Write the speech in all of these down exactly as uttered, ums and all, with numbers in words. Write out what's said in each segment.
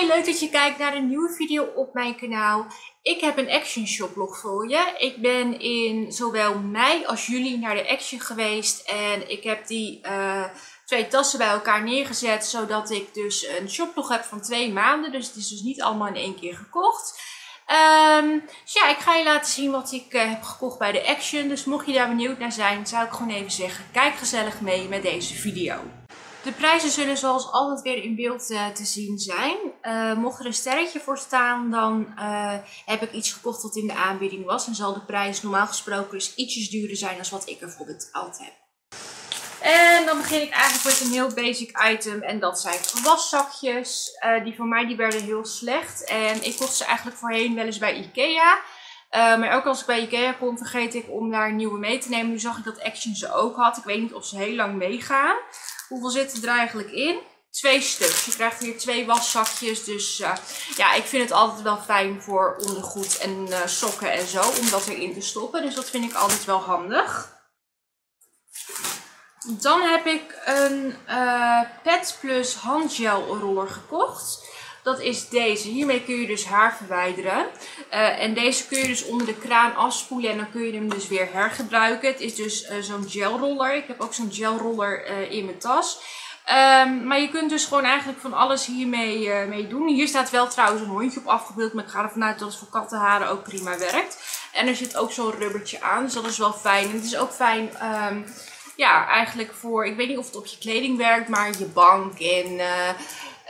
Hi, leuk dat je kijkt naar een nieuwe video op mijn kanaal. Ik heb een Action shoplog voor je. Ik ben in zowel mei als juli naar de Action geweest. En ik heb die uh, twee tassen bij elkaar neergezet. Zodat ik dus een shoplog heb van twee maanden. Dus het is dus niet allemaal in één keer gekocht. Um, dus ja, ik ga je laten zien wat ik uh, heb gekocht bij de Action. Dus mocht je daar benieuwd naar zijn, zou ik gewoon even zeggen. Kijk gezellig mee met deze video. De prijzen zullen zoals altijd weer in beeld uh, te zien zijn. Uh, mocht er een sterretje voor staan, dan uh, heb ik iets gekocht wat in de aanbieding was. En zal de prijs normaal gesproken dus ietsjes duurder zijn dan wat ik bijvoorbeeld betaald heb. En dan begin ik eigenlijk met een heel basic item. En dat zijn waszakjes. Uh, die van mij die werden heel slecht. En ik kocht ze eigenlijk voorheen wel eens bij Ikea. Uh, maar ook als ik bij Ikea kom, vergeet ik om daar nieuwe mee te nemen. Nu zag ik dat Action ze ook had. Ik weet niet of ze heel lang meegaan. Hoeveel zitten er eigenlijk in? Twee stuks. Je krijgt hier twee waszakjes. Dus uh, ja, ik vind het altijd wel fijn voor ondergoed en uh, sokken en zo. Om dat erin te stoppen. Dus dat vind ik altijd wel handig. Dan heb ik een uh, Pet Plus handgel roller gekocht. Dat is deze. Hiermee kun je dus haar verwijderen. Uh, en deze kun je dus onder de kraan afspoelen en dan kun je hem dus weer hergebruiken. Het is dus uh, zo'n gelroller. Ik heb ook zo'n gelroller uh, in mijn tas. Um, maar je kunt dus gewoon eigenlijk van alles hiermee uh, mee doen. Hier staat wel trouwens een hondje op afgebeeld. Maar ik ga ervan uit dat het voor kattenharen ook prima werkt. En er zit ook zo'n rubbertje aan. Dus dat is wel fijn. En het is ook fijn... Um, ja, eigenlijk voor... Ik weet niet of het op je kleding werkt, maar je bank en... Uh,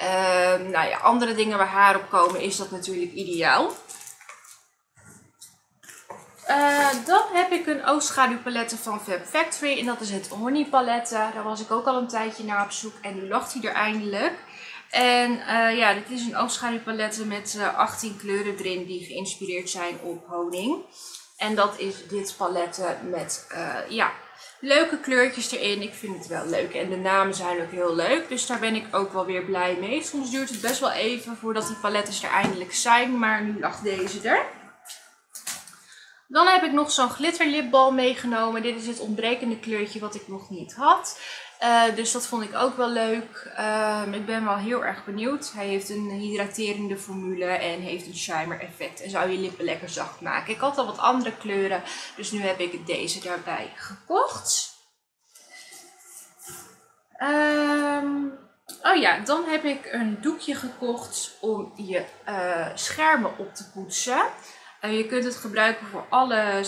Uh, nou ja, andere dingen waar haar op komen is dat natuurlijk ideaal. Uh, dan heb ik een oogschaduwpalette van Fab Factory en dat is het Honey Palette. Daar was ik ook al een tijdje naar op zoek en nu lag hij er eindelijk. En uh, ja, dit is een oogschaduwpalette met uh, achttien kleuren erin die geïnspireerd zijn op honing. En dat is dit palette met uh, ja, leuke kleurtjes erin. Ik vind het wel leuk. En de namen zijn ook heel leuk. Dus daar ben ik ook wel weer blij mee. Soms duurt het best wel even voordat die palettes er eindelijk zijn. Maar nu lag deze er. Dan heb ik nog zo'n glitterlipbal meegenomen. Dit is het ontbrekende kleurtje wat ik nog niet had. Uh, dus dat vond ik ook wel leuk. Uh, ik ben wel heel erg benieuwd. Hij heeft een hydraterende formule en heeft een shimmer effect. En zou je lippen lekker zacht maken. Ik had al wat andere kleuren. Dus nu heb ik deze daarbij gekocht. Um, oh ja, dan heb ik een doekje gekocht om je uh, schermen op te poetsen. Uh, je kunt het gebruiken voor alle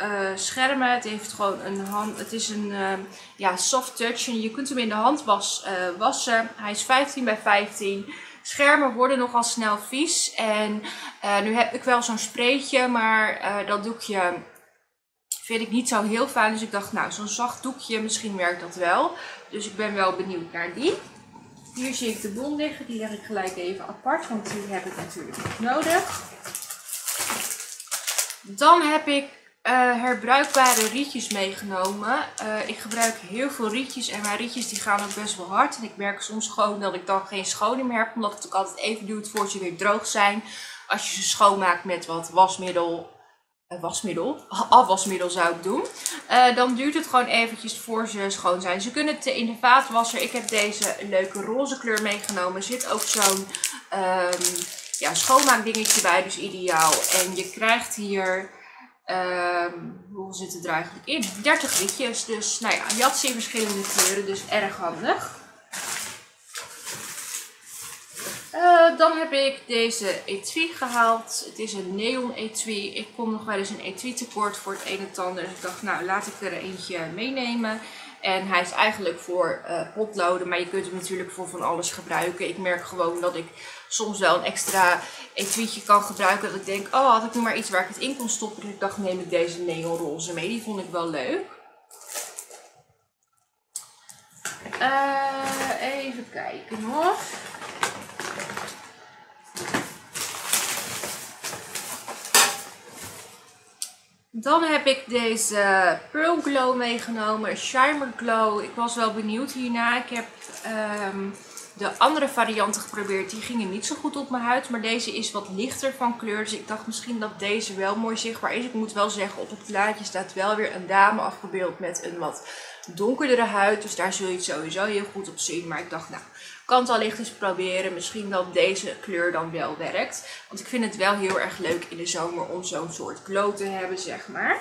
Uh, schermen. Het heeft gewoon een hand. Het is een uh, ja, soft touch. En je kunt hem in de hand was, uh, wassen. Hij is vijftien bij vijftien. Schermen worden nogal snel vies. En uh, nu heb ik wel zo'n spreetje. Maar uh, dat doekje vind ik niet zo heel fijn. Dus ik dacht, nou, zo'n zacht doekje, misschien werkt dat wel. Dus ik ben wel benieuwd naar die. Hier zie ik de bon liggen. Die leg ik gelijk even apart. Want die heb ik natuurlijk nog nodig. Dan heb ik Uh, herbruikbare rietjes meegenomen. Uh, ik gebruik heel veel rietjes en mijn rietjes die gaan ook best wel hard. En ik merk soms gewoon dat ik dan geen schoon meer heb. Omdat het ook altijd even duurt voor ze weer droog zijn. Als je ze schoonmaakt met wat wasmiddel, uh, wasmiddel? afwasmiddel zou ik doen. Uh, dan duurt het gewoon eventjes voor ze schoon zijn. Ze kunnen het in de vaatwasser. Ik heb deze leuke roze kleur meegenomen. Er zit ook zo'n um, ja, schoonmaakdingetje bij. Dus ideaal. En je krijgt hier... Um, hoe zit er eigenlijk in? dertig rietjes. Dus nou ja, je had ze in verschillende kleuren. Dus erg handig. Uh, dan heb ik deze etui gehaald. Het is een neon etui. Ik kom nog wel eens een etui tekort voor het een en het ander. Dus ik dacht, nou, laat ik er eentje meenemen. En hij is eigenlijk voor uh, potloden, maar je kunt hem natuurlijk voor van alles gebruiken. Ik merk gewoon dat ik soms wel een extra etuietje kan gebruiken. Dat ik denk, oh, had ik nu maar iets waar ik het in kon stoppen. Dus ik dacht, neem ik deze neonroze mee. Die vond ik wel leuk. Uh, even kijken hoor. Dan heb ik deze Pearl Glow meegenomen, Shimmer Glow. Ik was wel benieuwd hierna. Ik heb um, de andere varianten geprobeerd. Die gingen niet zo goed op mijn huid. Maar deze is wat lichter van kleur. Dus ik dacht misschien dat deze wel mooi zichtbaar is. Ik moet wel zeggen, op het plaatje staat wel weer een dame afgebeeld met een wat donkerdere huid. Dus daar zul je het sowieso heel goed op zien. Maar ik dacht, nou, kan het allicht eens proberen. Misschien dat deze kleur dan wel werkt. Want ik vind het wel heel erg leuk in de zomer om zo'n soort glow te hebben, zeg maar.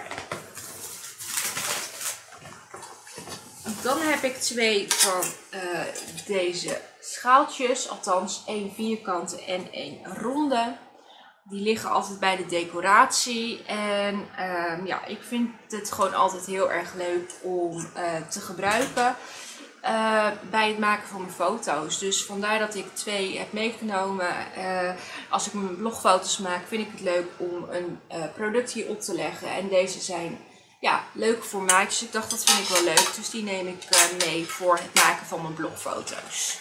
Dan heb ik twee van uh, deze schaaltjes. Althans, één vierkante en één ronde. Die liggen altijd bij de decoratie. En uh, ja, ik vind het gewoon altijd heel erg leuk om uh, te gebruiken uh, bij het maken van mijn foto's. Dus vandaar dat ik twee heb meegenomen. Uh, als ik mijn blogfoto's maak, vind ik het leuk om een uh, product hier op te leggen. En deze zijn... ja, leuke formaatjes. Ik dacht, dat vind ik wel leuk. Dus die neem ik mee voor het maken van mijn blogfoto's.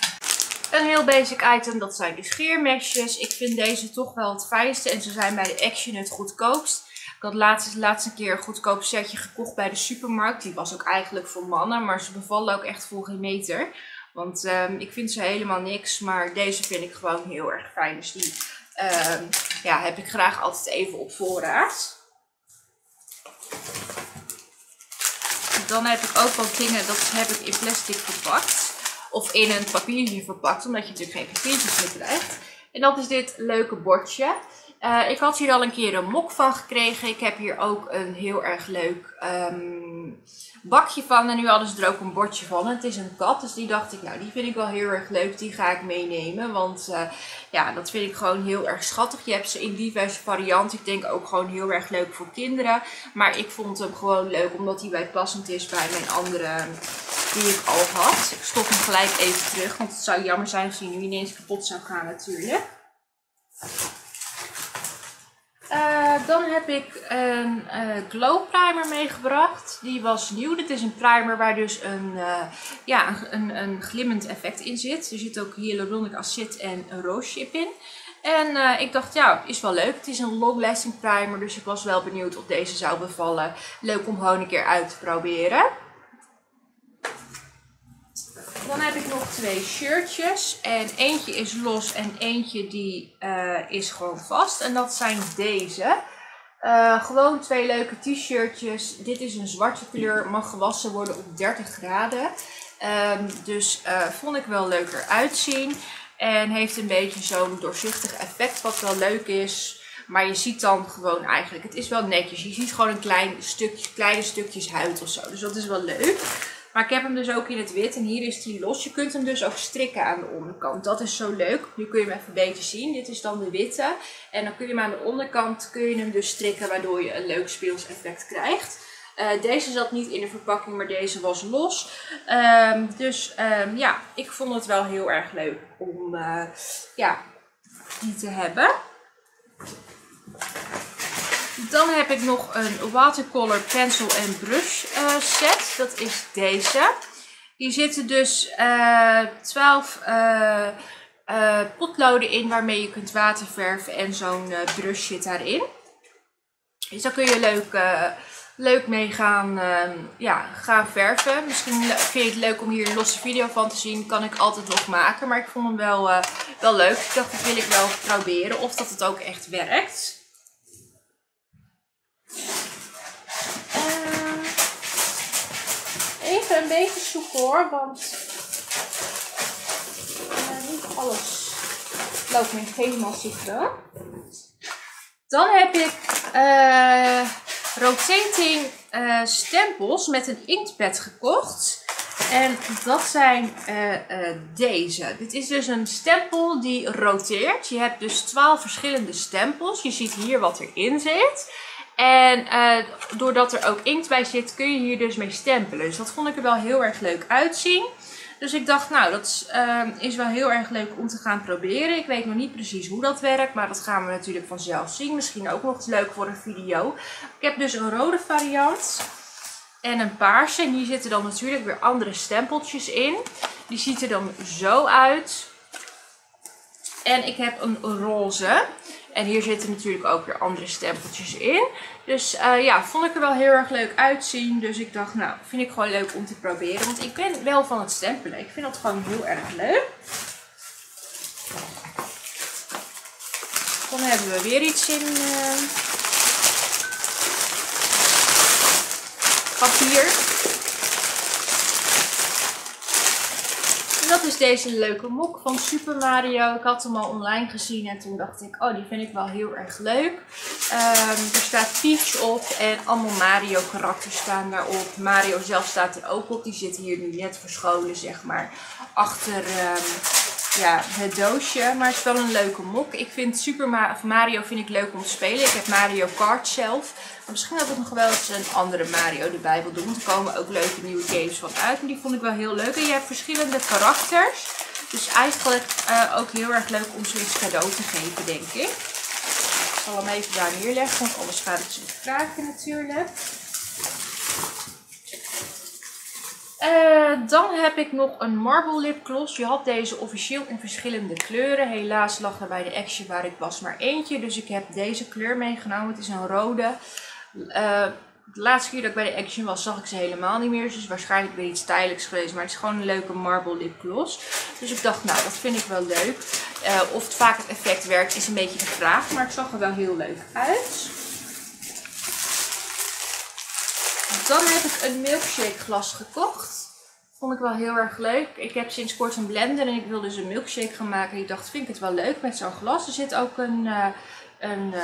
Een heel basic item, dat zijn de scheermesjes. Ik vind deze toch wel het fijnste. En ze zijn bij de Action het goedkoopst. Ik had laatst, laatst een keer een goedkoop setje gekocht bij de supermarkt. Die was ook eigenlijk voor mannen. Maar ze bevallen ook echt voor geen meter. Want um, ik vind ze helemaal niks. Maar deze vind ik gewoon heel erg fijn. Dus die um, ja, heb ik graag altijd even op voorraad. Dan heb ik ook wat dingen, dat heb ik in plastic verpakt. Of in een papiertje verpakt, omdat je natuurlijk geen papiertjes meer krijgt. En dat is dit leuke bordje. Uh, ik had hier al een keer een mok van gekregen. Ik heb hier ook een heel erg leuk um, bakje van. En nu hadden ze er ook een bordje van. En het is een kat, dus die dacht ik, nou, die vind ik wel heel erg leuk. Die ga ik meenemen, want uh, ja, dat vind ik gewoon heel erg schattig. Je hebt ze in diverse varianten. Ik denk ook gewoon heel erg leuk voor kinderen. Maar ik vond hem gewoon leuk, omdat hij bijpassend is bij mijn andere die ik al had. Ik stop hem gelijk even terug, want het zou jammer zijn als hij nu ineens kapot zou gaan natuurlijk. Uh, dan heb ik een uh, glow primer meegebracht. Die was nieuw. Dit is een primer waar dus een, uh, ja, een, een, een glimmend effect in zit. Er zit ook hyaluronic acid en een rose chip in. En uh, ik dacht, ja, is wel leuk. Het is een long lasting primer, dus ik was wel benieuwd of deze zou bevallen. Leuk om gewoon een keer uit te proberen. Dan heb ik nog twee shirtjes en eentje is los en eentje die uh, is gewoon vast. En dat zijn deze. Uh, gewoon twee leuke t-shirtjes. Dit is een zwarte kleur, mag gewassen worden op dertig graden. Um, dus uh, vond ik wel leuker uitzien. En heeft een beetje zo'n doorzichtig effect wat wel leuk is. Maar je ziet dan gewoon eigenlijk, het is wel netjes. Je ziet gewoon een klein stukje, kleine stukjes huid of zo. Dus dat is wel leuk. Maar ik heb hem dus ook in het wit en hier is hij los. Je kunt hem dus ook strikken aan de onderkant. Dat is zo leuk. Nu kun je hem even beter zien. Dit is dan de witte. En dan kun je hem aan de onderkant kun je hem dus strikken, waardoor je een leuk speels effect krijgt. Uh, deze zat niet in de verpakking, maar deze was los. Um, dus um, ja, ik vond het wel heel erg leuk om uh, ja, die te hebben. Dan heb ik nog een watercolor pencil en brush uh, set. Dat is deze. Hier zitten dus uh, twaalf uh, uh, potloden in waarmee je kunt waterverven. En zo'n uh, brush zit daarin. Dus daar kun je leuk, uh, leuk mee gaan, uh, ja, gaan verven. Misschien vind je het leuk om hier een losse video van te zien. Kan ik altijd nog maken. Maar ik vond hem wel, uh, wel leuk. Ik dacht, dat wil ik wel proberen. Of dat het ook echt werkt. Even een beetje zoeken hoor, want uh, niet alles loopt me helemaal zitten. Dan heb ik uh, rotating uh, stempels met een inktpad gekocht. En dat zijn uh, uh, deze. Dit is dus een stempel die roteert. Je hebt dus twaalf verschillende stempels. Je ziet hier wat erin zit. En uh, doordat er ook inkt bij zit, kun je hier dus mee stempelen. Dus dat vond ik er wel heel erg leuk uitzien. Dus ik dacht, nou, dat uh, is wel heel erg leuk om te gaan proberen. Ik weet nog niet precies hoe dat werkt, maar dat gaan we natuurlijk vanzelf zien. Misschien ook nog eens leuk voor een video. Ik heb dus een rode variant en een paarse. En hier zitten dan natuurlijk weer andere stempeltjes in. Die ziet er dan zo uit. En ik heb een roze. En hier zitten natuurlijk ook weer andere stempeltjes in. Dus uh, ja, vond ik er wel heel erg leuk uitzien. Dus ik dacht, nou, vind ik gewoon leuk om te proberen. Want ik ben wel van het stempelen. Ik vind dat gewoon heel erg leuk. Dan hebben we weer iets in uh, papier. En dat is deze leuke mok van Super Mario. Ik had hem al online gezien en toen dacht ik, oh, die vind ik wel heel erg leuk. Um, er staat Peach op en allemaal Mario karakters staan daarop. Mario zelf staat er ook op. Die zit hier nu net verscholen, zeg maar, achter Um, ja, het doosje, maar het is wel een leuke mok. Ik vind Super Mario vind ik leuk om te spelen. Ik heb Mario Kart zelf. Maar misschien dat ik nog wel eens een andere Mario erbij wil doen. Want er komen ook leuke nieuwe games van uit. Maar die vond ik wel heel leuk. En je hebt verschillende karakters. Dus eigenlijk uh, ook heel erg leuk om zoiets cadeau te geven, denk ik. Ik zal hem even daar neerleggen, want anders gaat het zich kraken natuurlijk. Uh, dan heb ik nog een marble lipgloss. Je had deze officieel in verschillende kleuren. Helaas lag er bij de Action waar ik was maar eentje. Dus ik heb deze kleur meegenomen. Het is een rode. Uh, de laatste keer dat ik bij de Action was zag ik ze helemaal niet meer. Dus het is waarschijnlijk weer iets tijdelijks geweest. Maar het is gewoon een leuke marble lipgloss. Dus ik dacht, nou, dat vind ik wel leuk. Uh, of het vaak het effect werkt is een beetje de vraag. Maar het zag er wel heel leuk uit. Dan heb ik een milkshake glas gekocht. Vond ik wel heel erg leuk. Ik heb sinds kort een blender en ik wil dus een milkshake gaan maken. Ik dacht, vind ik het wel leuk met zo'n glas. Er zit ook een, een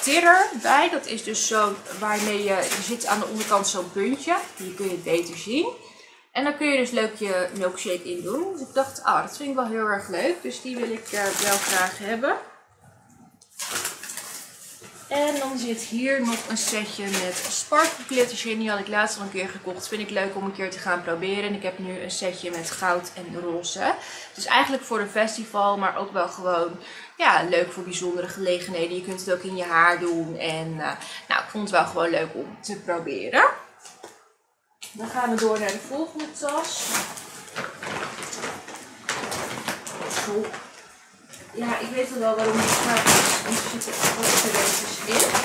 stirrer bij. Dat is dus zo waarmee je, er zit aan de onderkant zo'n puntje. Hier kun je het beter zien. En dan kun je dus leuk je milkshake in doen. Dus ik dacht, ah, dat vind ik wel heel erg leuk. Dus die wil ik wel graag hebben. En dan zit hier nog een setje met sparkle glitters in. Die had ik laatst al een keer gekocht. Vind ik leuk om een keer te gaan proberen. En ik heb nu een setje met goud en roze. Dus eigenlijk voor een festival, maar ook wel gewoon ja, leuk voor bijzondere gelegenheden. Je kunt het ook in je haar doen. En uh, nou, ik vond het wel gewoon leuk om te proberen. Dan gaan we door naar de volgende tas. Zo. Ja, ik weet wel waarom het gaat is, want er zitten ook cadeautjes in.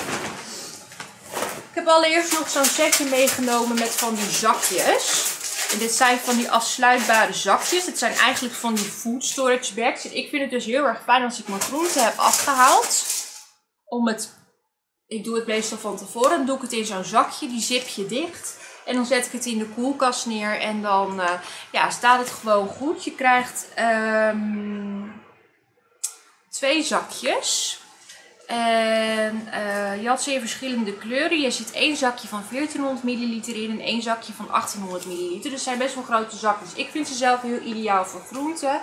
Ik heb allereerst nog zo'n setje meegenomen met van die zakjes. En dit zijn van die afsluitbare zakjes. Het zijn eigenlijk van die food storage bags. En ik vind het dus heel erg fijn als ik mijn groenten heb afgehaald. Om het, ik doe het meestal van tevoren. Dan doe ik het in zo'n zakje, die zip je dicht. En dan zet ik het in de koelkast neer en dan uh, ja, staat het gewoon goed. Je krijgt Um, twee zakjes. En uh, je had ze in verschillende kleuren. Je zit één zakje van veertienhonderd milliliter in en één zakje van achttienhonderd milliliter. Dus het zijn best wel grote zakjes. Ik vind ze zelf heel ideaal voor groenten.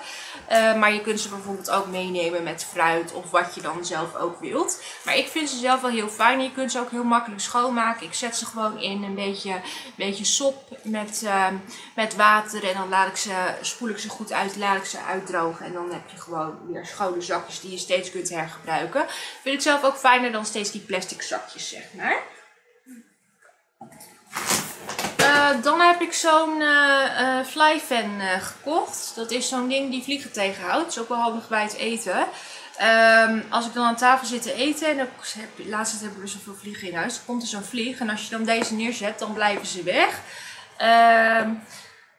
Uh, maar je kunt ze bijvoorbeeld ook meenemen met fruit of wat je dan zelf ook wilt. Maar ik vind ze zelf wel heel fijn. Je kunt ze ook heel makkelijk schoonmaken. Ik zet ze gewoon in een beetje, beetje sop met, uh, met water. En dan laat ik ze, spoel ik ze goed uit, laat ik ze uitdrogen. En dan heb je gewoon weer schone zakjes die je steeds kunt hergebruiken. Ik vind het zelf ook fijner dan steeds die plastic zakjes, zeg maar. Uh, dan heb ik zo'n uh, uh, flyfan uh, gekocht. Dat is zo'n ding die vliegen tegenhoudt. Dat is ook wel handig bij het eten. Um, als ik dan aan tafel zit te eten, en heb, laatst hebben we zoveel vliegen in huis, dan komt er zo'n vlieg. En als je dan deze neerzet, dan blijven ze weg. Um,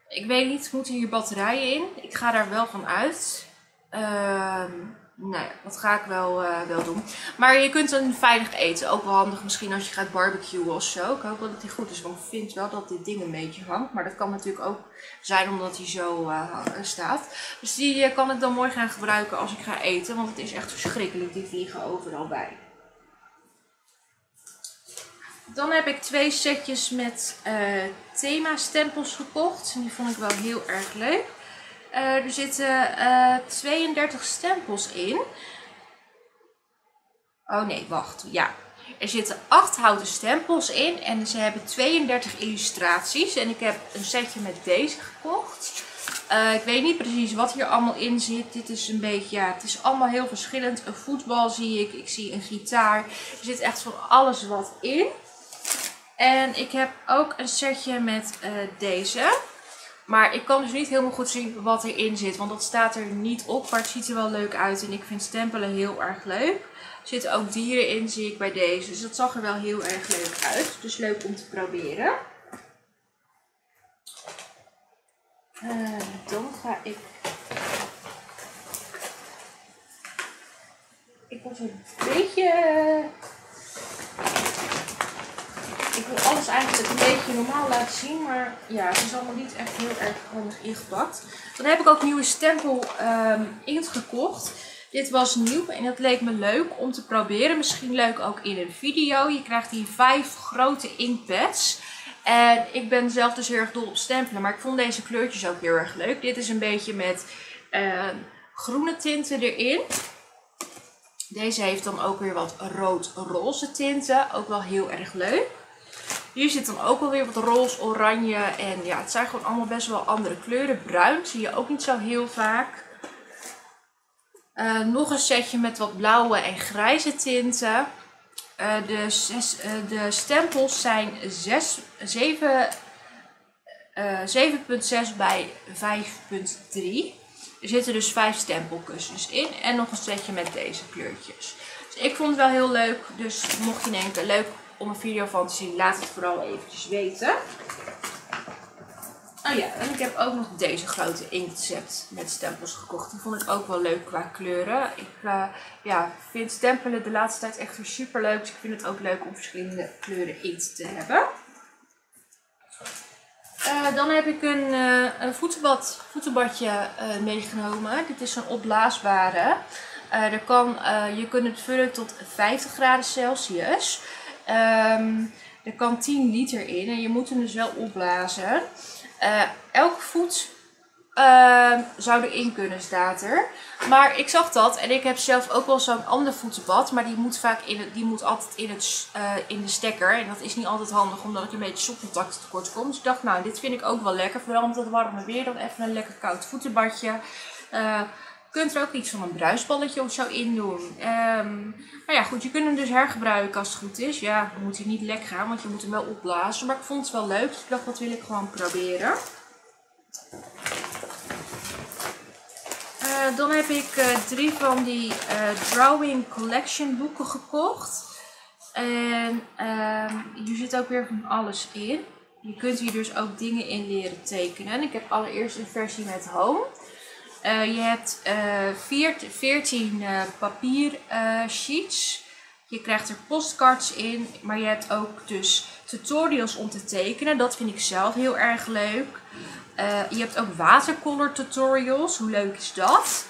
ik weet niet, moeten hier batterijen in? Ik ga daar wel van uit. Ehm... Um, Nou ja, dat ga ik wel, uh, wel doen. Maar je kunt dan veilig eten. Ook wel handig misschien als je gaat barbecuen of zo. Ik hoop wel dat die goed is. Want ik vind wel dat dit ding een beetje hangt. Maar dat kan natuurlijk ook zijn omdat hij zo uh, staat. Dus die kan ik dan mooi gaan gebruiken als ik ga eten. Want het is echt verschrikkelijk. Die vliegen overal bij. Dan heb ik twee setjes met uh, thema stempels gekocht. En die vond ik wel heel erg leuk. Uh, er zitten uh, tweeëndertig stempels in. Oh nee, wacht. Ja. Er zitten acht houten stempels in. En ze hebben tweeëndertig illustraties. En ik heb een setje met deze gekocht. Uh, ik weet niet precies wat hier allemaal in zit. Dit is een beetje, ja, het is allemaal heel verschillend. Een voetbal zie ik. Ik zie een gitaar. Er zit echt van alles wat in. En ik heb ook een setje met uh, deze. Maar ik kan dus niet helemaal goed zien wat erin zit. Want dat staat er niet op. Maar het ziet er wel leuk uit. En ik vind stempelen heel erg leuk. Er zitten ook dieren in, zie ik bij deze. Dus dat zag er wel heel erg leuk uit. Dus leuk om te proberen. Uh, dan ga ik het een beetje... Ik wil alles eigenlijk een beetje normaal laten zien. Maar ja, het is allemaal niet echt heel erg handig ingepakt. Dan heb ik ook nieuwe stempel um, inkt gekocht. Dit was nieuw en dat leek me leuk om te proberen. Misschien leuk ook in een video. Je krijgt hier vijf grote inkpads. En ik ben zelf dus heel erg dol op stempelen. Maar ik vond deze kleurtjes ook heel erg leuk. Dit is een beetje met uh, groene tinten erin. Deze heeft dan ook weer wat rood-roze tinten. Ook wel heel erg leuk. Hier zit dan ook wel weer wat roze, oranje. En ja, het zijn gewoon allemaal best wel andere kleuren. Bruin zie je ook niet zo heel vaak. Uh, nog een setje met wat blauwe en grijze tinten. Uh, de, zes, uh, de stempels zijn zeven komma zes bij vijf komma drie. Er zitten dus vijf stempelkussens in. En nog een setje met deze kleurtjes. Dus ik vond het wel heel leuk. Dus mocht je denken, leuk om een video van te zien, laat het vooral eventjes weten. Oh ja, en ik heb ook nog deze grote inktset met stempels gekocht. Die vond ik ook wel leuk qua kleuren. Ik uh, ja, vind stempelen de laatste tijd echt weer super leuk. Dus ik vind het ook leuk om verschillende kleuren inkt te hebben. Uh, dan heb ik een, uh, een voetenbad, voetenbadje uh, meegenomen. Dit is een opblaasbare. Uh, er kan, uh, je kunt het vullen tot vijftig graden Celsius. Um, er kan tien liter in en je moet hem dus wel opblazen. Uh, elk voet uh, zou erin kunnen, staat er. Maar ik zag dat en ik heb zelf ook wel zo'n ander voetenbad. Maar die moet, vaak in het, die moet altijd in, het, uh, in de stekker. En dat is niet altijd handig omdat ik een beetje stopcontact tekort kom. Dus ik dacht, nou, dit vind ik ook wel lekker. Vooral omdat het warme weer, dan even een lekker koud voetenbadje. Uh, Je kunt er ook iets van een bruisballetje of zo in doen. Um, maar ja, goed, je kunt hem dus hergebruiken als het goed is. Ja, dan moet hij niet lek gaan, want je moet hem wel opblazen. Maar ik vond het wel leuk, dus ik dacht, dat wil ik gewoon proberen. Uh, dan heb ik uh, drie van die uh, Drawing Collection boeken gekocht. En uh, hier zit ook weer van alles in. Je kunt hier dus ook dingen in leren tekenen. Ik heb allereerst een versie met Home. Uh, je hebt uh, veertien uh, papier uh, sheets. Je krijgt er postcards in. Maar je hebt ook dus tutorials om te tekenen. Dat vind ik zelf heel erg leuk. Uh, je hebt ook watercolor tutorials. Hoe leuk is dat?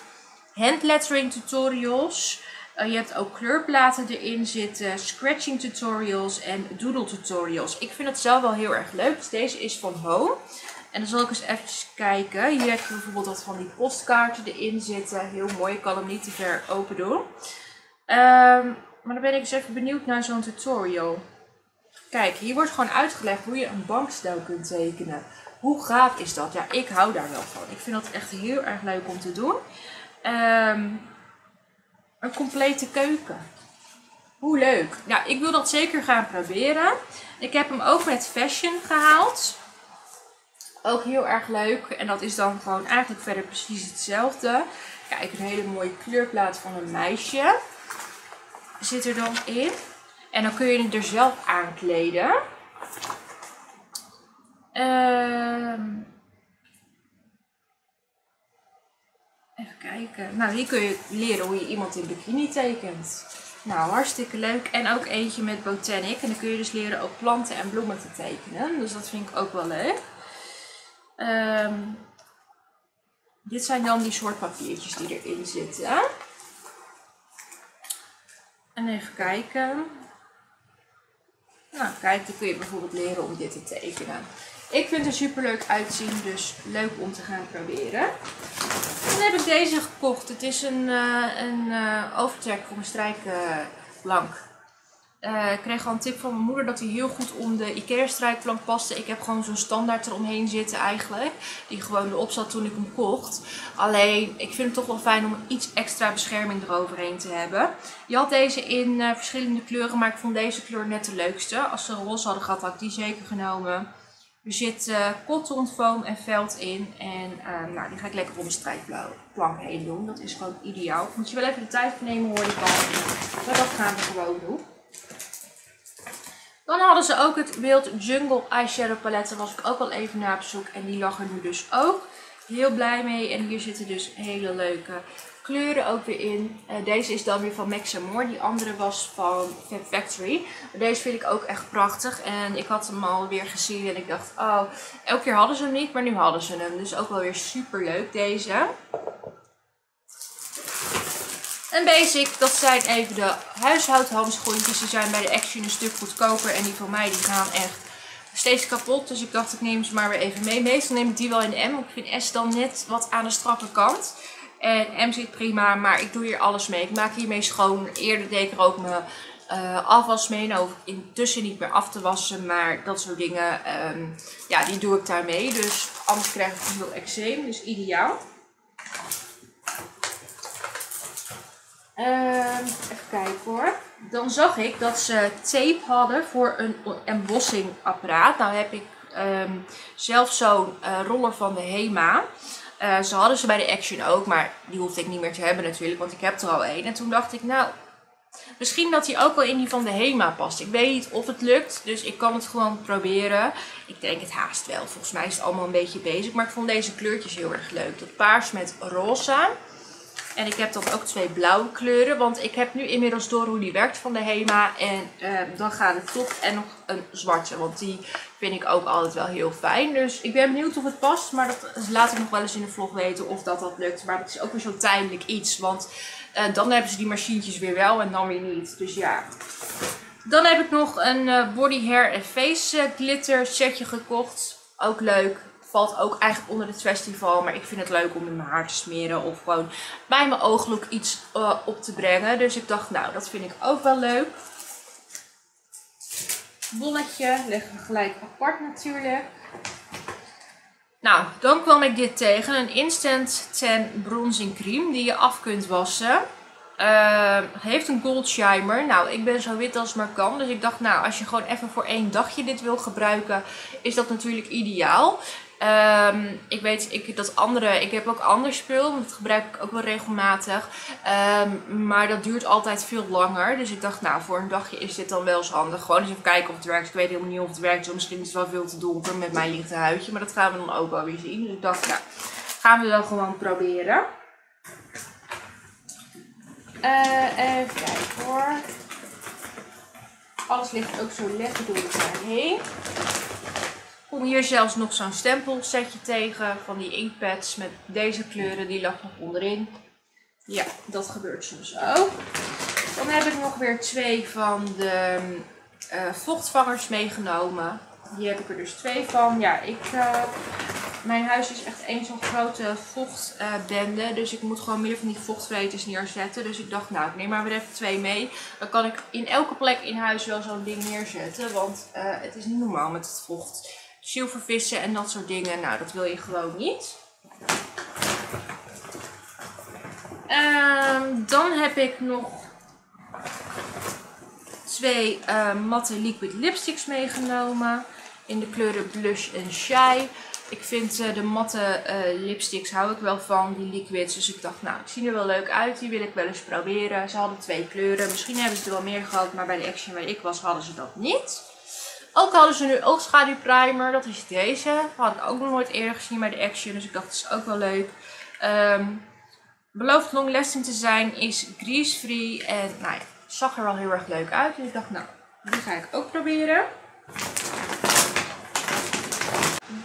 Hand lettering tutorials. Uh, je hebt ook kleurplaten erin zitten. Scratching tutorials en doodle tutorials. Ik vind het zelf wel heel erg leuk. Dus deze is van Home. En dan zal ik eens even kijken. Hier heb je bijvoorbeeld wat van die postkaarten erin zitten. Heel mooi. Ik kan hem niet te ver open doen. Um, maar dan ben ik eens even benieuwd naar zo'n tutorial. Kijk, hier wordt gewoon uitgelegd hoe je een bankstel kunt tekenen. Hoe gaaf is dat? Ja, ik hou daar wel van. Ik vind dat echt heel erg leuk om te doen. Um, een complete keuken. Hoe leuk. Nou, ik wil dat zeker gaan proberen. Ik heb hem ook met fashion gehaald. Ook heel erg leuk. En dat is dan gewoon eigenlijk verder precies hetzelfde. Kijk, een hele mooie kleurplaat van een meisje zit er dan in. En dan kun je het er zelf aankleden. Um, even kijken. Nou, hier kun je leren hoe je iemand in bikini tekent. Nou, hartstikke leuk. En ook eentje met botanic. En dan kun je dus leren ook planten en bloemen te tekenen. Dus dat vind ik ook wel leuk. Um, dit zijn dan die soort papiertjes die erin zitten. En even kijken. Nou, kijk, dan kun je bijvoorbeeld leren om dit te tekenen. Ik vind het er super leuk uitzien, dus leuk om te gaan proberen. Dan heb ik deze gekocht. Het is een, uh, een uh, overtrek voor mijn strijkplank. Uh, Uh, ik kreeg al een tip van mijn moeder dat hij heel goed om de Ikea strijkplank paste. Ik heb gewoon zo'n standaard eromheen zitten eigenlijk. Die gewoon erop zat toen ik hem kocht. Alleen, ik vind het toch wel fijn om iets extra bescherming eroverheen te hebben. Je had deze in uh, verschillende kleuren, maar ik vond deze kleur net de leukste. Als ze een roze hadden gehad, had ik die zeker genomen. Er zit uh, cotton foam en veld in. En uh, nou, die ga ik lekker om mijn strijkplank heen doen. Dat is gewoon ideaal. Moet je wel even de tijd nemen, hoor je van. Maar dat gaan we gewoon doen. Dan hadden ze ook het Wild Jungle eyeshadow palet. Daar was ik ook al even naar op zoek. En die lag er nu dus ook. Heel blij mee. En hier zitten dus hele leuke kleuren ook weer in. Uh, deze is dan weer van Max en More. Die andere was van Fab Factory. Maar deze vind ik ook echt prachtig. En ik had hem alweer gezien en ik dacht, oh, elke keer hadden ze hem niet, maar nu hadden ze hem. Dus ook wel weer super leuk deze. En basic, dat zijn even de huishoudhandschoentjes. Die zijn bij de Action een stuk goedkoper en die van mij die gaan echt steeds kapot. Dus ik dacht, ik neem ze maar weer even mee. Meestal neem ik die wel in de M, want ik vind S dan net wat aan de strakke kant. En M zit prima, maar ik doe hier alles mee. Ik maak hiermee schoon. Eerder deed ik er ook mijn uh, afwas mee. Nou, intussen niet meer af te wassen, maar dat soort dingen, um, ja, die doe ik daarmee. Dus anders krijg ik veel eczeem, dus ideaal. Uh, even kijken hoor. Dan zag ik dat ze tape hadden voor een embossing-apparaat. Nou heb ik um, zelf zo'n uh, roller van de HEMA. Uh, ze hadden ze bij de Action ook, maar die hoefde ik niet meer te hebben natuurlijk, want ik heb er al een. En toen dacht ik, nou, misschien dat die ook wel in die van de HEMA past. Ik weet niet of het lukt, dus ik kan het gewoon proberen. Ik denk het haast wel. Volgens mij is het allemaal een beetje bezig, maar ik vond deze kleurtjes heel erg leuk. Dat paars met roze. En ik heb dan ook twee blauwe kleuren, want ik heb nu inmiddels door hoe die werkt van de HEMA. En uh, dan gaat het top en nog een zwarte, want die vind ik ook altijd wel heel fijn. Dus ik ben benieuwd of het past, maar dat laat ik nog wel eens in de vlog weten of dat dat lukt. Maar dat is ook weer zo'n tijdelijk iets, want uh, dan hebben ze die machientjes weer wel en dan weer niet. Dus ja. Dan heb ik nog een uh, body, hair en face uh, glitter setje gekocht. Ook leuk. Valt ook eigenlijk onder het festival. Maar ik vind het leuk om in mijn haar te smeren. Of gewoon bij mijn ooglook iets uh, op te brengen. Dus ik dacht, nou, dat vind ik ook wel leuk. Bolletje. Leggen we gelijk apart natuurlijk. Nou, dan kwam ik dit tegen. Een Instant Tan Bronzing Cream. Die je af kunt wassen. Uh, heeft een gold shimer. Nou, ik ben zo wit als maar kan. Dus ik dacht, nou, als je gewoon even voor één dagje dit wil gebruiken. Is dat natuurlijk ideaal. Um, ik weet ik, dat andere, ik heb ook ander spul, want dat gebruik ik ook wel regelmatig, um, maar dat duurt altijd veel langer, dus ik dacht nou voor een dagje is dit dan wel eens handig, gewoon eens even kijken of het werkt. Ik weet helemaal niet of het werkt, dus misschien is het wel veel te donker met mijn lichte huidje, maar dat gaan we dan ook wel weer zien, dus ik dacht nou, gaan we dan gewoon proberen. Uh, even kijken hoor, alles ligt ook zo lekker door elkaar heen. Ik kom hier zelfs nog zo'n stempelsetje tegen van die inkpads met deze kleuren, die lag nog onderin. Ja, dat gebeurt soms ook. Dan heb ik nog weer twee van de uh, vochtvangers meegenomen. Hier heb ik er dus twee van. Ja, ik, uh, mijn huis is echt een zo'n grote vochtbende, uh, dus ik moet gewoon meer van die vochtvreters neerzetten. Dus ik dacht, nou ik neem maar weer even twee mee. Dan kan ik in elke plek in huis wel zo'n ding neerzetten, want uh, het is niet normaal met het vocht. Zilvervissen en dat soort dingen. Nou, dat wil je gewoon niet. Um, dan heb ik nog twee uh, matte liquid lipsticks meegenomen. In de kleuren blush en shy. Ik vind uh, de matte uh, lipsticks hou ik wel van, die liquids. Dus ik dacht, nou, het ziet er wel leuk uit. Die wil ik wel eens proberen. Ze hadden twee kleuren. Misschien hebben ze er wel meer gehad, maar bij de Action waar ik was hadden ze dat niet. Ook hadden ze nu oogschaduwprimer, dat is deze. Had ik ook nog nooit eerder gezien bij de Action, dus ik dacht dat is ook wel leuk. Um, beloofd long-lasting te zijn, is grease-free en nou ja, zag er wel heel erg leuk uit. Dus ik dacht nou, die ga ik ook proberen.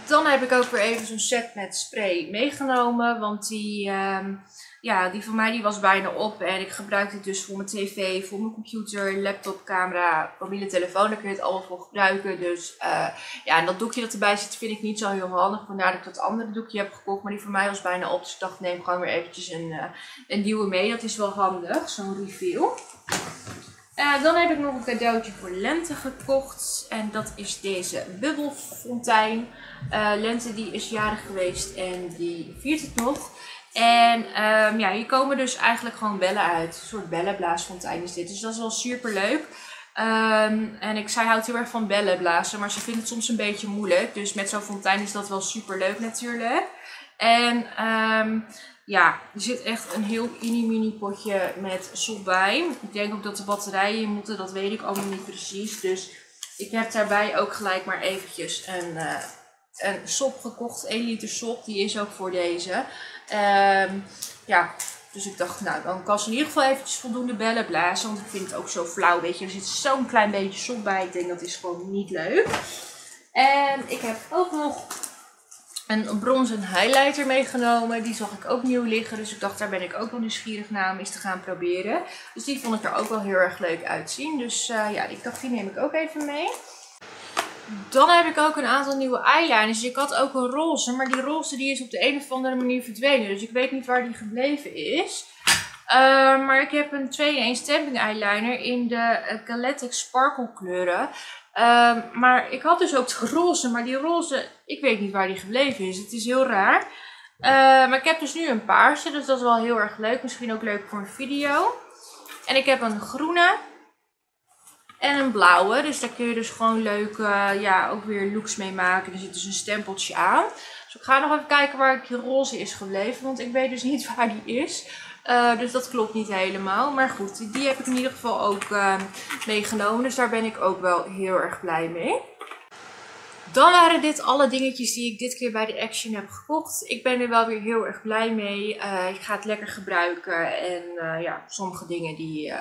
Dan heb ik ook weer even zo'n set met spray meegenomen, want die... Um, Ja, die van mij die was bijna op en ik gebruik dit dus voor mijn tv, voor mijn computer, laptop, camera, mobiele telefoon. Daar kun je het allemaal voor gebruiken. Dus uh, ja, en dat doekje dat erbij zit vind ik niet zo heel handig. Vandaar dat ik dat andere doekje heb gekocht, maar die van mij was bijna op. Dus ik dacht neem gewoon weer eventjes een, uh, een nieuwe mee. Dat is wel handig, zo'n refill. Uh, dan heb ik nog een cadeautje voor Lente gekocht. En dat is deze bubbelfontein. Uh, Lente die is jarig geweest en die viert het nog. En um, ja, hier komen dus eigenlijk gewoon bellen uit. Een soort bellenblaasfontein is dit. Dus dat is wel super leuk. Um, en ik, zij houdt heel erg van bellenblazen, maar ze vindt het soms een beetje moeilijk. Dus met zo'n fontein is dat wel super leuk natuurlijk. En um, ja, er zit echt een heel mini-mini potje met sop bij. Ik denk ook dat de batterijen in moeten, dat weet ik allemaal niet precies. Dus ik heb daarbij ook gelijk maar eventjes een... Uh, Een sop gekocht, één liter sop, die is ook voor deze. Um, ja, Dus ik dacht, nou, dan kan ze in ieder geval eventjes voldoende bellen blazen. Want ik vind het ook zo flauw, weet je. Er zit zo'n klein beetje sop bij. Ik denk, dat is gewoon niet leuk. En ik heb ook nog een bronzen highlighter meegenomen. Die zag ik ook nieuw liggen. Dus ik dacht, daar ben ik ook wel nieuwsgierig naar om eens te gaan proberen. Dus die vond ik er ook wel heel erg leuk uitzien. Dus uh, ja, ik dacht, die neem ik ook even mee. Dan heb ik ook een aantal nieuwe eyeliners. Ik had ook een roze, maar die roze die is op de een of andere manier verdwenen. Dus ik weet niet waar die gebleven is. Uh, maar ik heb een twee in één stamping eyeliner in de Galactic Sparkle kleuren. Uh, maar ik had dus ook de roze, maar die roze, ik weet niet waar die gebleven is. Het is heel raar. Uh, maar ik heb dus nu een paarse, dus dat is wel heel erg leuk. Misschien ook leuk voor een video. En ik heb een groene. En een blauwe, dus daar kun je dus gewoon leuk uh, ja, ook weer looks mee maken. Er zit dus een stempeltje aan. Dus ik ga nog even kijken waar die roze is gebleven, want ik weet dus niet waar die is. Uh, dus dat klopt niet helemaal. Maar goed, die heb ik in ieder geval ook uh, meegenomen. Dus daar ben ik ook wel heel erg blij mee. Dan waren dit alle dingetjes die ik dit keer bij de Action heb gekocht. Ik ben er wel weer heel erg blij mee. Uh, ik ga het lekker gebruiken en uh, ja, sommige dingen die... Uh,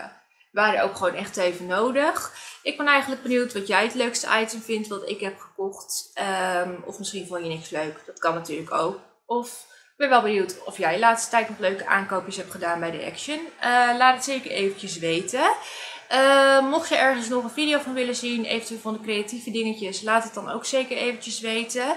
waren ook gewoon echt even nodig. Ik ben eigenlijk benieuwd wat jij het leukste item vindt wat ik heb gekocht. Um, of misschien vond je niks leuk. Dat kan natuurlijk ook. Of ik ben wel benieuwd of jij de laatste tijd nog leuke aankoopjes hebt gedaan bij de Action. Uh, laat het zeker eventjes weten. Uh, mocht je ergens nog een video van willen zien, eventueel van de creatieve dingetjes, laat het dan ook zeker eventjes weten.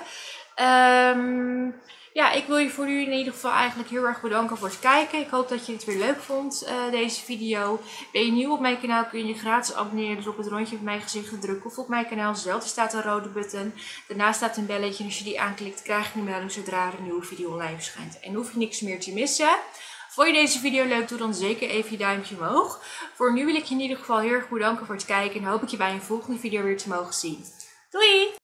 Ehm... Um, Ja, ik wil je voor nu in ieder geval eigenlijk heel erg bedanken voor het kijken. Ik hoop dat je het weer leuk vond, uh, deze video. Ben je nieuw op mijn kanaal, kun je je gratis abonneren. Dus op het rondje van mijn gezicht drukken. Of op mijn kanaal zelf, er staat een rode button. Daarnaast staat een belletje en als je die aanklikt, krijg je een melding zodra er een nieuwe video online verschijnt. En hoef je niks meer te missen. Vond je deze video leuk, doe dan zeker even je duimpje omhoog. Voor nu wil ik je in ieder geval heel erg bedanken voor het kijken. En hoop ik je bij een volgende video weer te mogen zien. Doei!